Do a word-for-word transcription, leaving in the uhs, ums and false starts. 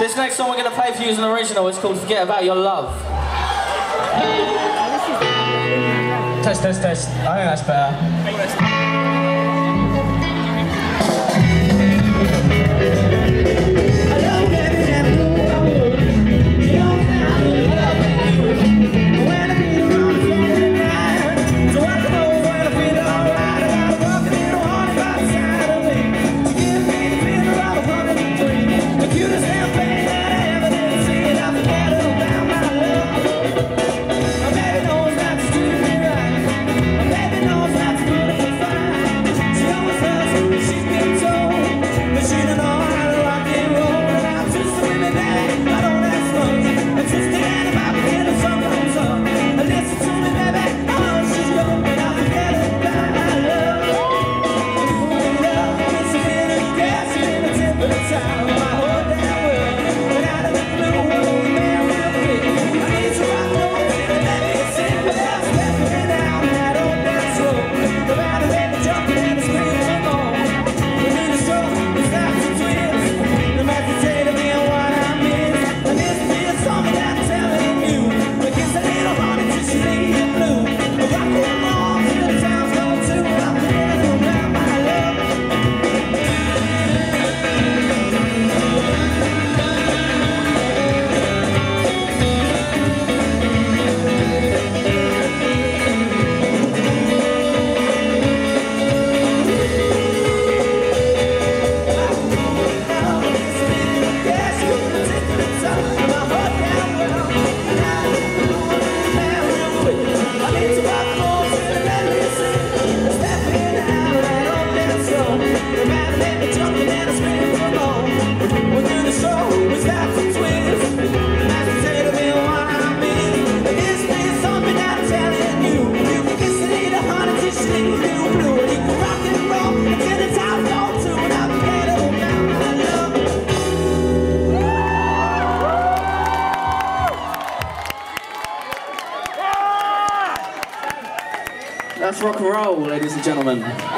This next song we're going to play for you is an original. It's called Forget About Your Love. Test, test, test. I think that's better. That's rock and roll, ladies and gentlemen.